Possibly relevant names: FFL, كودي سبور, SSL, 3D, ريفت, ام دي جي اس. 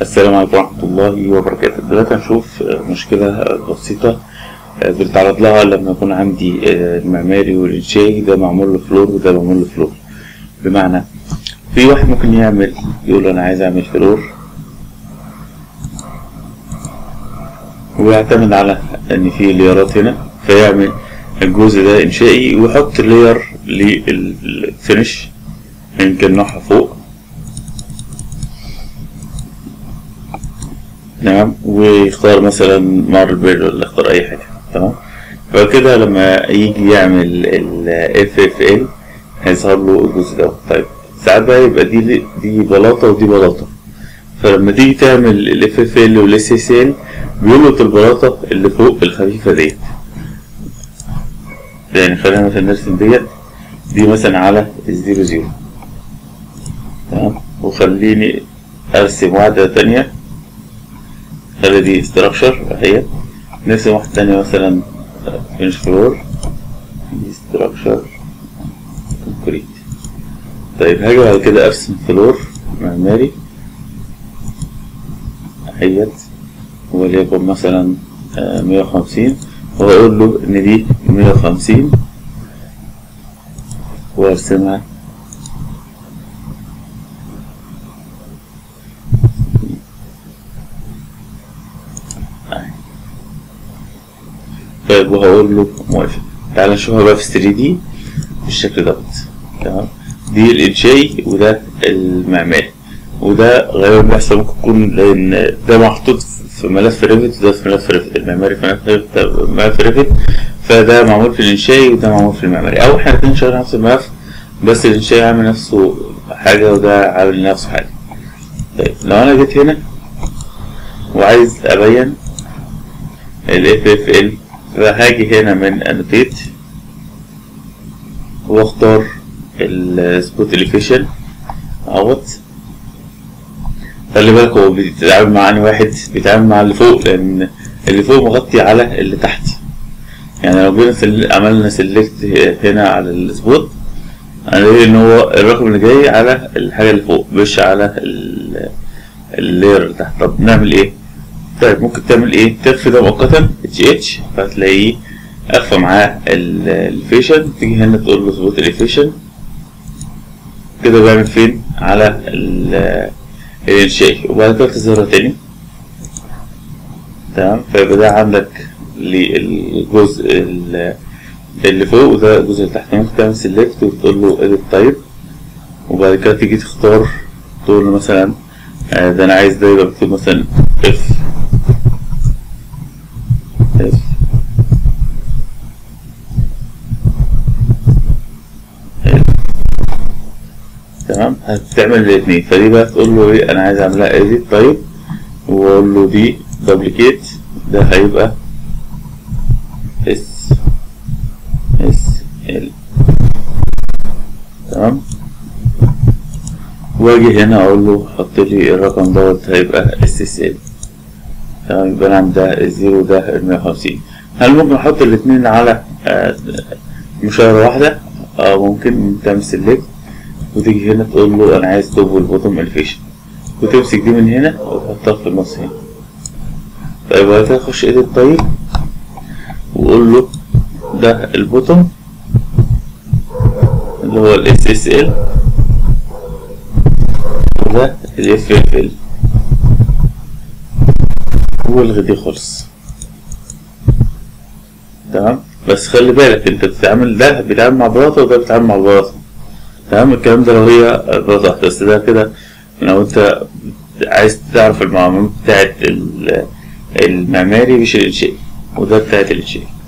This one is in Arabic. السلام عليكم ورحمة الله وبركاته. دلوقتي هنشوف مشكلة بسيطة بنتعرض لها لما يكون عندي المعماري والإنشائي، ده معمول له فلور وده معمول له فلور. بمعنى في واحد ممكن يقول أنا عايز أعمل فلور ويعتمد على إن في ليارات هنا، فيعمل الجزء ده إنشائي ويحط لير للفينش أيا كان نوعها فوق، تمام، ويختار مثلا ماربل ولا يختار اي حاجه، تمام. فكده لما يجي يعمل ال FFL هيظهر له الجزء ده. طيب ساعات بقى يبقى دي بلاطه ودي بلاطه، فلما تيجي تعمل ال FFL وال SSL بيلقط البلاطه اللي فوق الخفيفه ديت. يعني خلينا مثلا نرسم ديت دي مثلا على 00، تمام، وخليني ارسم واحده تانيه، خلي دي استراكشر اهي، نرسم واحدة تانية مثلا فينش فلور، دي استراكشر كونكريت. طيب هاجي بعد كده ارسم فلور معماري اهيت، وليكن مثلا 150، وأقول له إن دي 150 وأرسمها وهقول له موافق. تعالى نشوفها بقى في 3D بالشكل دوت، تمام. دي الانشائي وده المعماري، وده غالبا بيحصل ممكن يكون لان ده محطوط في ملف ريفت وده في ملف ريفت، المعماري في ملف ريفت، فده معمول في الانشائي وده معمول في المعماري، او احنا الاتنين شغالين نفس الملف بس الانشائي عامل نفسه حاجه وده عامل نفسه حاجه. طيب لو انا جيت هنا وعايز ابين ال FFL، فهاجي هنا من انوتيت واختار السبوت اليفيشن اهوت. خلي بالك هو بيتعامل مع انهي واحد، بيتعامل مع اللي فوق لان اللي فوق مغطي على اللي تحت. يعني لو جينا عملنا سيلكت هنا على السبوت هنلاقي ان هو الرقم اللي جاي على الحاجه اللي فوق مش على اللير اللي تحت. طب نعمل ايه؟ طيب ممكن تعمل ايه؟ تخفي ده مؤقتا اتش، فهتلاقيه اخفى معاه الفيشن، تيجي هنا تقول له ظبط الفيشن كده، بعمل فين؟ على الانشائي، وبعد كده تظهرها تاني، تمام. فيبقى ده عندك للجزء اللي فوق وده الجزء اللي تحت. ممكن تعمل سيلكت وتقول له اديت تايب، وبعد كده تيجي تختار تقول له مثلا ده انا عايز ده يبقى مكتوب مثلا اف تمام. هتعمل الاثنين، فدي بقى تقول له ايه انا عايز اعملها اديت تايب، واقول له دي دوبليكيت، ده هيبقى SSL، تمام. واجي هنا اقول له حط لي الرقم دوت، هيبقى SSL، تمام. يبقى انا عندي ده الزيرو ده 150. هل ممكن احط الاثنين على مشارة واحدة؟ ممكن تعمل سيلكت وتيجي هنا تقول له انا عايز توب والبوتوم الفيشن، وتمسك دي من هنا وتحطها في النص هنا. طيب وبعد كده اخش ايديت طيب وقول له ده البوتوم اللي هو ال SSL وده ال FFL، والغي دي خالص، تمام. بس خلي بالك انت بتتعامل، ده بيتعامل مع بلاطه وده بيتعامل مع بلاطه، تمام. الكلام ده لو هي بلاطه بس، ده كده لو انت عايز تعرف المعلومات بتاعت المعماري مش الانشائي، وده بتاعت الانشائي.